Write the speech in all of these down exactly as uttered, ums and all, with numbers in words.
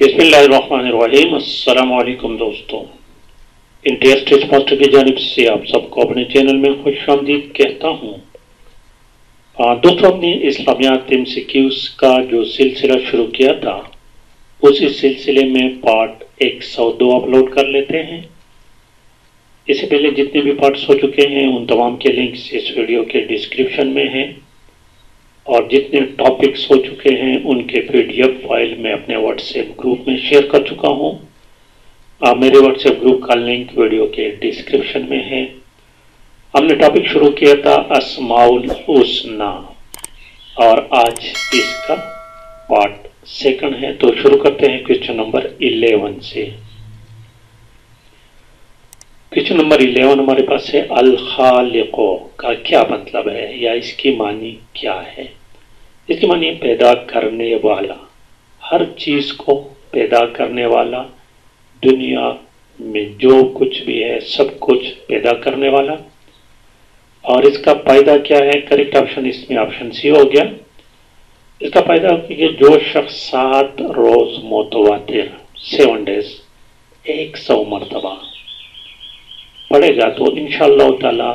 बिस्मिल्लाहिर्रहमानिर्रहीम। अस्सलाम वालेकुम दोस्तों, इंटरेस्ट इज मास्टर की जानिब से आप सबको अपने चैनल में खुशामदीद कहता हूँ। दोस्तों, हमने इस्लामियात एम सी क्यूज़ का जो सिलसिला शुरू किया था उसी सिलसिले में पार्ट एक सौ दो अपलोड कर लेते हैं। इससे पहले जितने भी पार्ट्स हो चुके हैं उन तमाम के लिंक्स इस वीडियो के डिस्क्रिप्शन में हैं और जितने टॉपिक्स हो चुके हैं उनके पीडीएफ फाइल मैं अपने व्हाट्सएप ग्रुप में शेयर कर चुका हूं। आप मेरे व्हाट्सएप ग्रुप का लिंक वीडियो के डिस्क्रिप्शन में है। हमने टॉपिक शुरू किया था अस्माउल हुस्ना और आज इसका पार्ट सेकंड है। तो शुरू करते हैं क्वेश्चन नंबर इलेवन से। क्वेश्चन नंबर इलेवन हमारे पास है अल खालिको का क्या मतलब है या इसकी मानी क्या है। इसकी मानी पैदा करने वाला, हर चीज को पैदा करने वाला, दुनिया में जो कुछ भी है सब कुछ पैदा करने वाला। और इसका फायदा क्या है? करेक्ट ऑप्शन इसमें ऑप्शन सी हो गया। इसका फायदा कि जो शख्स सात रोज मुतवातिर सेवन डेज एक सौ मरतबा पड़ेगा तो इंशाअल्लाह ताला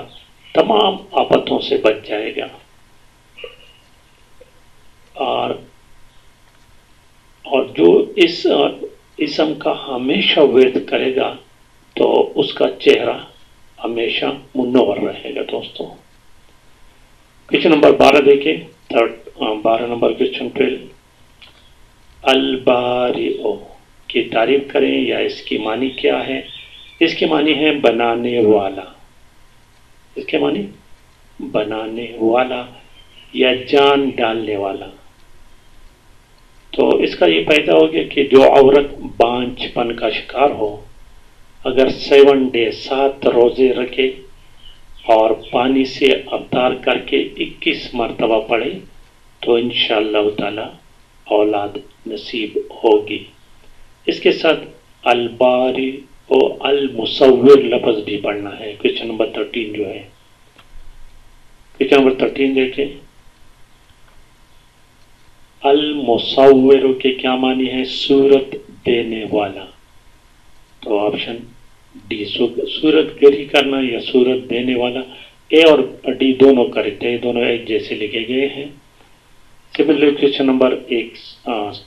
तमाम आफतों से बच जाएगा। और और जो इस इसम का हमेशा विर्द करेगा तो उसका चेहरा हमेशा मुनव्वर रहेगा। दोस्तों, क्वेश्चन नंबर बारह देखे, बारह नंबर क्वेश्चन ट्वेल्व। अल-बारिओ की तारीफ करें या इसकी मानी क्या है। इसकी मानी है बनाने वाला, इसकी मानी बनाने वाला या जान डालने वाला। तो इसका ये फायदा हो गया कि जो औरत बांझपन का शिकार हो अगर सेवन डे सात रोजे रखे और पानी से अवतार करके इक्कीस मरतबा पड़े तो इंशाअल्लाह ताला औलाद नसीब होगी। इसके साथ अल-बारी और अल-मुसव्विर लफ्ज भी पढ़ना है। क्वेश्चन नंबर थर्टीन जो है, क्वेश्चन नंबर थर्टीन देखें। अल-मुसव्विर के क्या मानी है? सूरत देने वाला। तो ऑप्शन डी सूरत गरी करना या सूरत देने वाला। ए और डी दोनों करेक्ट है, दोनों एक जैसे लिखे गए हैं। सिमिलर क्वेश्चन नंबर एक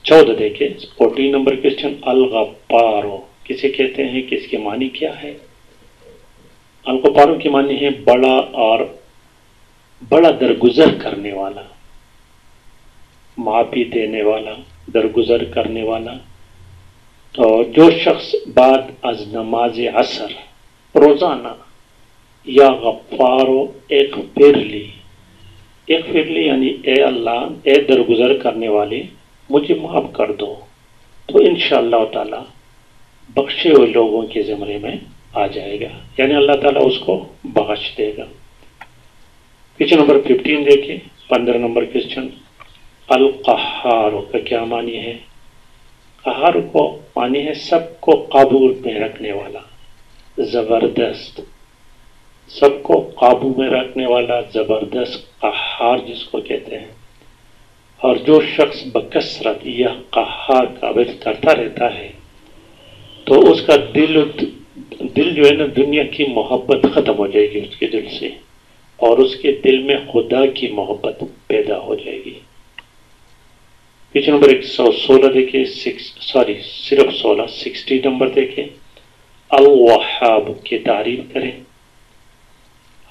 चौदह देखे, फोर्टीन नंबर क्वेश्चन अल-गफ्फारो किसे कहते हैं, किसकी मानी क्या है। अल-गफ्फारो की मानी है बड़ा और बड़ा दरगुजर करने वाला, माफी देने वाला, दरगुजर करने वाला। तो जो शख्स बाद अज नमाज असर रोज़ाना या गफ्फारो एक फिरली, एक फिरली यानी ए अल्लाह ए दरगुजर करने वाले मुझे माफ़ कर दो तो इंशाअल्लाह ताला बख्शे हुए लोगों के ज़मरे में आ जाएगा, यानी अल्लाह ताला उसको बख्श देगा। क्वेश्चन नंबर फिफ्टीन देखिए, पंद्रह नंबर क्वेश्चन। अल-क़हारो का क्या मानी है? कहार को मानी है सबको काबू में रखने वाला, जबरदस्त, सबको काबू में रखने वाला, जबरदस्त कहार जिसको कहते हैं। और जो शख्स बकसरत यह कहार का विरोध करता रहता है तो उसका दिल दिल जो है ना दुनिया की मोहब्बत खत्म हो जाएगी उसके दिल से और उसके दिल में खुदा की मोहब्बत पैदा हो जाएगी। क्वेश्चन नंबर एक सौ सोलह देखे, सिक्स सॉरी सिर्फ सोलह सिक्सटी नंबर देखे। अल-वहाब की तारीफ करें।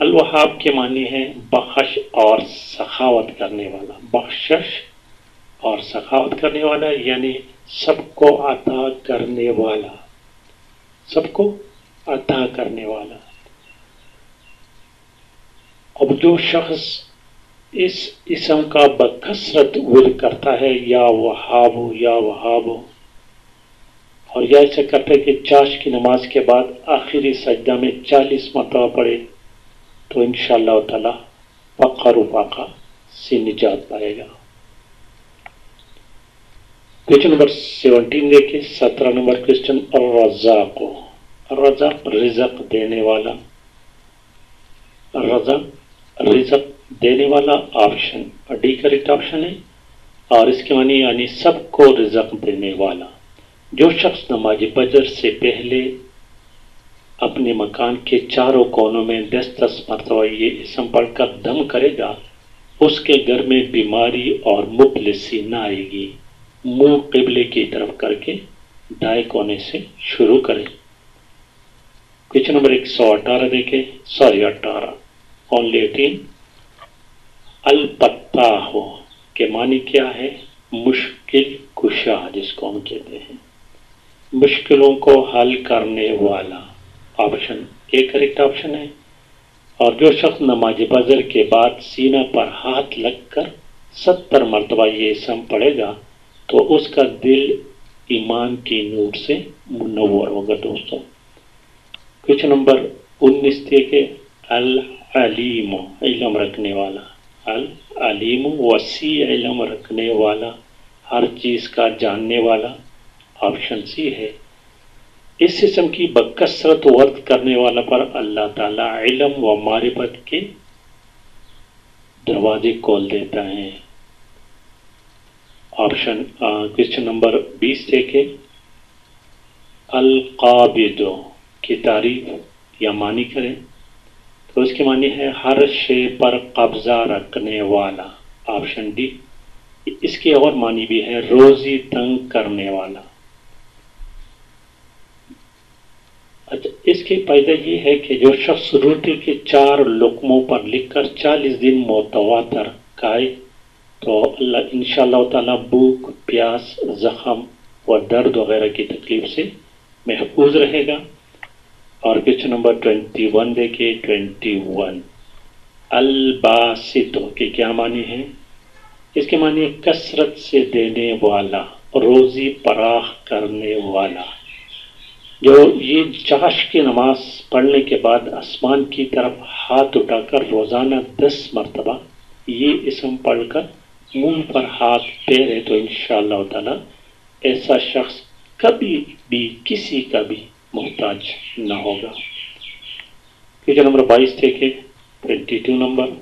अल-वहाब के मानी है बख्श और सखावत करने वाला, बख्शश और सखावत करने वाला यानी सबको अता करने वाला, सबको अता करने वाला। अब जो शख्स इस इसम का बकसरत विर्द करता है या वहाब या वहाब और यह ऐसा करता है कि चाश की नमाज के बाद आखिरी सजदा में चालीस मरतबा पड़े तो इंशाअल्लाह ताला पक्का रुपाका से निजात पाएगा। क्वेश्चन नंबर सेवनटीन देखे, सत्रह नंबर क्वेश्चन। अर्रज़ाक़ो, अर्रज़ाक़ रिज़्क़ देने वाला, अर्रज़ाक़ रिज़्क़ देने वाला, ऑप्शन डी करेक्ट ऑप्शन है। और इसके मानी यानी सबको रिज़्क़ देने वाला। जो शख्स नमाज फजर से पहले अपने मकान के चारों कोनों में दस दस मरतबा ये इसम पढ़कर दम करेगा, उसके घर में बीमारी और मुफलिसी ना आएगी। मुंह क़िबले की तरफ करके दाएं कोने से शुरू करें। क्वेश्चन नंबर एक सौ अठारह देखें, सॉरी अठारह ओनली एटीन। अलपत्ता हो के मानी क्या है? मुश्किल कुशा, जिसको हम कहते हैं मुश्किलों को हल करने वाला। ऑप्शन ए करेक्ट ऑप्शन है। और जो शख्स नमाज फजर के बाद सीना पर हाथ लगकर सत्तर मरतबा ये इसम पढ़ेगा तो उसका दिल ईमान की नूर से मुनव्वर होगा। दोस्तों क्वेश्चन नंबर उन्नीस देखे, अल अलीम इलम रखने वाला। अल अलीम वसी इलम रखने वाला, हर चीज़ का जानने वाला। ऑप्शन सी है। इस किस्म की बकसरत वर्द करने वाला पर अल्लाह ताला इल्म व मारिफत के दरवाजे खोल देता है। ऑप्शन क्वेश्चन नंबर बीस देखे, अल काबिदो की तारीफ या मानी करें तो इसकी मानी है हर शे पर कब्जा रखने वाला। Option D. इसकी और मानी भी है रोजी तंग करने वाला। अच्छा, इसकी फायदा ये है कि जो शख्स रोटी के चार लुकमों पर लिखकर चालीस दिन मुतवातर खाए तो अल्लाह इंशाअल्लाह ताला भूख, प्यास, जख्म व दर्द वगैरह की तकलीफ से महफूज रहेगा। और क्वेश्चन नंबर ट्वेंटी वन देखिए, ट्वेंटी वन अलबासित की क्या मानी है? इसके मानी कसरत से देने वाला, रोज़ी पराख करने वाला। जो ये चाश की नमाज पढ़ने के बाद आसमान की तरफ हाथ उठाकर रोज़ाना दस मरतबा ये इसम पढ़कर मुंह पर हाथ फेरे तो इंशाअल्लाह ताला ऐसा शख्स कभी भी किसी का भी मोहताज ना होगा। क्वेश्चन नंबर बाईस देखे, ट्वेंटी टू नंबर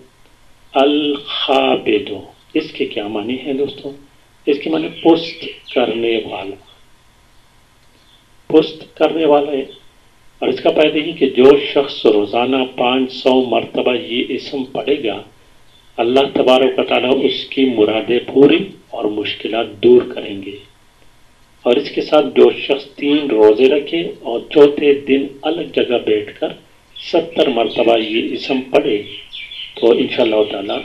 अल खाबिदो। इसके क्या मानी है दोस्तों? इसके मानी पुस्त करने वाला, पुस्त करने वाला है। और इसका फायदा ही कि जो शख्स रोज़ाना पाँच सौ मरतबा ये इसम पढ़ेगा अल्लाह तबारक व तआला उसकी मुरादें पूरी और मुश्किलात दूर करेंगे। और इसके साथ जो शख्स तीन रोज़े रखे और चौथे दिन अलग जगह बैठकर सत्तर मरतबा ये इसम पढ़े तो इंशाअल्लाह तआला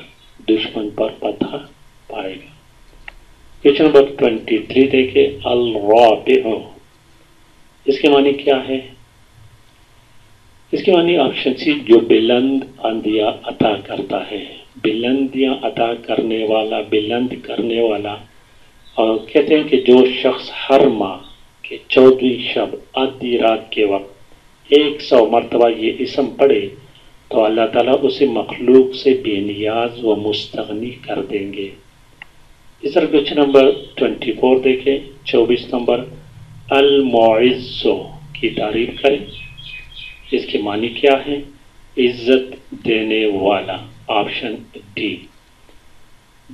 दुश्मन पर पता पाएगा। क्वेश्चन नंबर ट्वेंटी थ्री देखे, अल-राबिअ। इसके मानी क्या है? इसके मानी ऑप्शन सी, जो बुलंद आंधियां अता करता है। बुलंदियां अता करने वाला, बुलंद करने वाला। और कहते हैं कि जो शख्स हर माह के चौदहवीं शब आधी रात के वक्त एक सौ मरतबा ये इसम पढ़े तो अल्लाह ताला उसे मखलूक से बेनियाज व मुस्तगनी कर देंगे। इस तरह क्वेश्चन नंबर ट्वेंटी फोर देखें, चौबीस नंबर अल-मुइज़्ज़ो की तारीफ करें। इसकी मानी क्या है? इज्जत देने वाला। Option D.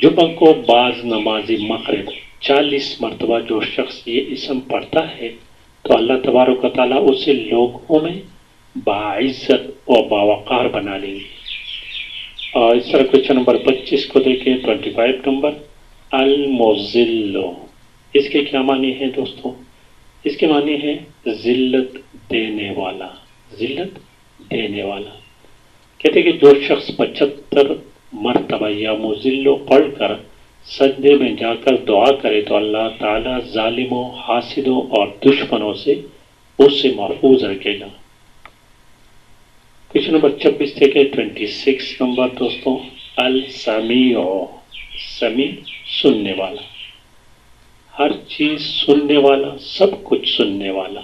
जुमा को बाज नमाजी मगरिब चालीस मरतबा जो शख्स ये इसम पढ़ता है तो अल्लाह तबारक व तआला उसे लोगों में बाइज्जत व बावकार बना लेंगे। और इस तरह क्वेश्चन नंबर पच्चीस को देखें, ट्वेंटी फाइव नंबर अल-मुज़िल्लो। इसके क्या मानी है दोस्तों? इसके मानी है जिल्लत देने वाला, जिल्लत देने वाला। कहते कि जो शख्स पचहत्तर मरतबा या मुजिल्लो पढ़कर सजदे में जाकर दुआ करे तो अल्लाह ताला जालिमों, हासिदों और दुश्मनों से उससे महफूज रखेगा। क्वेश्चन नंबर छब्बीस देखे, ट्वेंटी सिक्स नंबर दोस्तों अल समीओ। समी सुनने वाला, हर चीज़ सुनने वाला, सब कुछ सुनने वाला,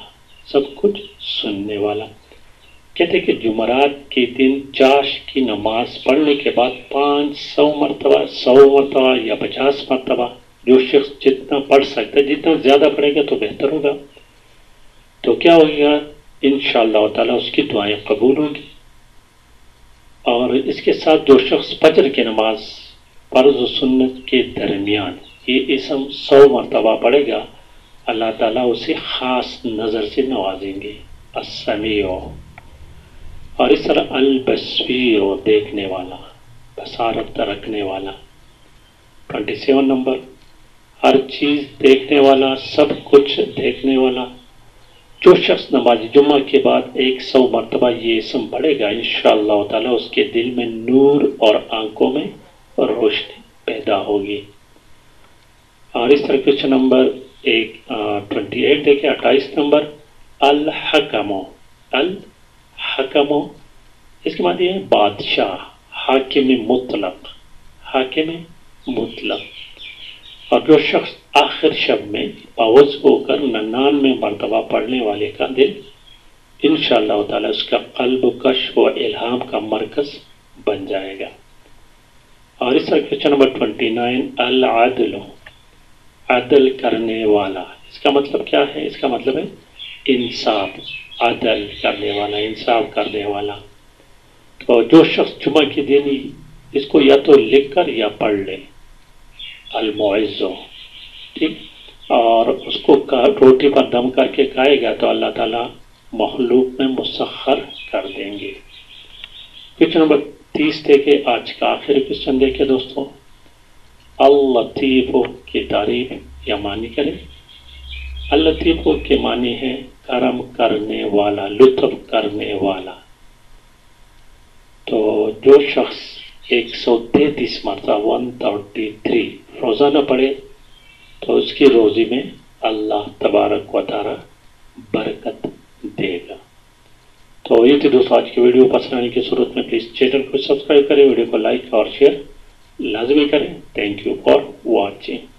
सब कुछ सुनने वाला। कहते कि जुमरात के दिन चाश की नमाज पढ़ने के बाद पाँच सौ मरतबा, सौ मरतबा या पचास मरतबा जो शख्स जितना पढ़ सकता है, जितना ज़्यादा पढ़ेगा तो बेहतर होगा। तो क्या होगा? इंशाअल्लाह ताला उसकी दुआएं कबूल होंगी। और इसके साथ जो शख्स फजर की नमाज फर्ज और सुन्नत के दरमियान ये इसम सौ मरतबा पढ़ेगा अल्लाह ताला उसे ख़ास नज़र से नवाजेंगे, अस्समीओ। और इस तरह अल-बसीर, देखने वाला, बसारत रखने वाला। सत्ताईस नंबर, हर चीज़ देखने वाला, सब कुछ देखने वाला। जो शख्स नमाज जुम्मा के बाद एक सौ मरतबा ये इसम पढ़ेगा, इंशाअल्लाह ताला उसके दिल में नूर और आंखों में रोशनी पैदा होगी। और इस तरह क्वेश्चन नंबर एक ट्वेंटी एट देखें, अट्ठाईस नंबर, अल हकमो। अल हकमो इसके माने है बादशाह, हाकिम मुतलक, हाकिम मुतलक। और जो शख्स आखिर शब में पावज होकर निन्यानवे मरतबा पढ़ने वाले का दिल इंशाअल्लाह ताला उसका कल्ब कश व इल्हाम का मरकज बन जाएगा। और इस तरह क्वेश्चन नंबर ट्वेंटी नाइन, अल आदलो, अदल करने वाला। इसका मतलब क्या है? इसका मतलब है इंसाफ, अदल करने वाला, इंसाफ करने वाला। तो जो शख्स जुमा के दिन इसको या तो लिख कर या पढ़ ले, अल मुइज़्ज़ो, ठीक। और उसको रोटी पर दम करके खाएगा तो अल्लाह ताला मखलूक में मुसखर कर देंगे। क्वेश्चन नंबर तीस देखे, आज का आखिरी क्वेश्चन देखे दोस्तों, अल लतीफ़ की तारीफ या मानी करें। अल लतीफ़ के मानी है करम करने वाला, लुत्फ़ करने वाला। तो जो शख्स एक सौ तैतीस मरतबा वन थर्टी थ्री रोज़ाना पड़े तो उसकी रोज़ी में अल्लाह तबारक व तआला बरकत देगा। तो ये थी दोस्तों आज की वीडियो। पसंद आने की सूरत में प्लीज़ चैनल को सब्सक्राइब करें, वीडियो को लाइक और शेयर लाजमी करें। Thank you for watching.